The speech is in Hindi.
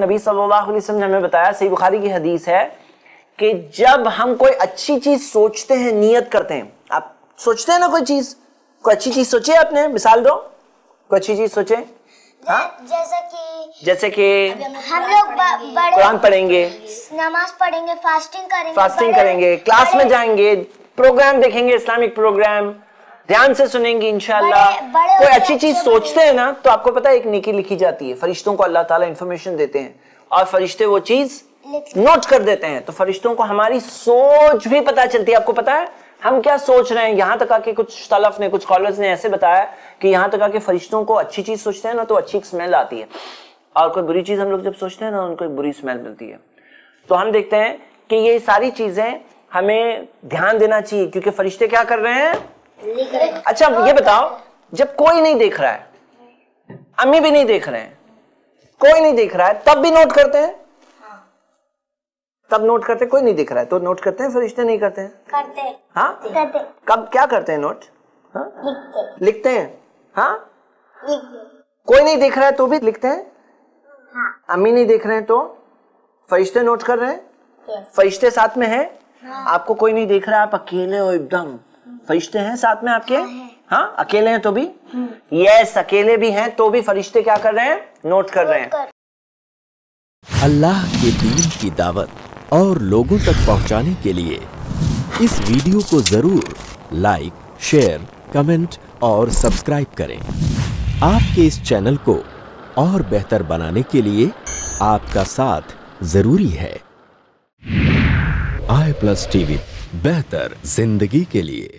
नबी सल्लल्लाहु अलैहि वसल्लम ने हमें बताया, सही बुखारी की हदीस है कि जब हम कोई अच्छी चीज़ सोचते हैं, नियत करते हैं। आप सोचते हैं ना कोई चीज़, कोई अच्छी चीज़ सोचे आपने, मिसाल दो, कोई अच्छी चीज़ सोचे। हाँ, जैसे कि हम लोग कुरान पढ़ेंगे, नमाज पढ़ेंगे, फास्टिंग करेंगे, क्लास में जाएंगे, प्रोग्राम देखेंगे, इस्लामिक प्रोग्राम ध्यान से सुनेंगे इंशाल्लाह। कोई अच्छी चीज सोचते हैं ना, तो आपको पता है एक नेकी लिखी जाती है। फरिश्तों को अल्लाह ताला इंफॉर्मेशन देते हैं और फरिश्ते वो चीज नोट कर देते हैं, तो फरिश्तों को हमारी सोच भी पता चलती है। आपको पता है हम क्या सोच रहे हैं। यहाँ तक आके कुछ तलफ ने, कुछ स्कॉलर्स ने ऐसे बताया कि यहाँ तक आके फरिश्तों को अच्छी चीज सोचते हैं ना तो अच्छी स्मेल आती है, और कोई बुरी चीज हम लोग जब सोचते हैं ना उनको बुरी स्मेल मिलती है। तो हम देखते हैं कि ये सारी चीजें हमें ध्यान देना चाहिए, क्योंकि फरिश्ते क्या कर रहे हैं। अच्छा ये बताओ, जब कोई नहीं देख रहा है, अम्मी भी नहीं देख रहे हैं, कोई नहीं देख रहा है, तब भी नोट करते हैं। तब नोट करते हैं, कोई नहीं देख रहा है तो नोट करते हैं, फरिश्ते नहीं करते हैं। करते हैं। हाँ करते। कब क्या करते हैं नोट? हाँ लिखते हैं। हाँ कोई नहीं देख रहा है तो भी लिखते हैं। हाँ। अम्मी नहीं देख रहे हैं तो फरिश्ते नोट कर रहे हैं। फरिश्ते साथ में हैं, आपको कोई नहीं देख रहा, आप अकेले हो एकदम, फरिश्ते हैं साथ में आपके। हाँ अकेले हैं तो भी, यस अकेले भी हैं तो भी फरिश्ते क्या कर रहे हैं, नोट कर रहे हैं। अल्लाह के दीन की दावत और लोगों तक पहुंचाने के लिए इस वीडियो को जरूर लाइक, शेयर, कमेंट और सब्सक्राइब करें। आपके इस चैनल को और बेहतर बनाने के लिए आपका साथ जरूरी है। iPlus TV, बेहतर जिंदगी के लिए।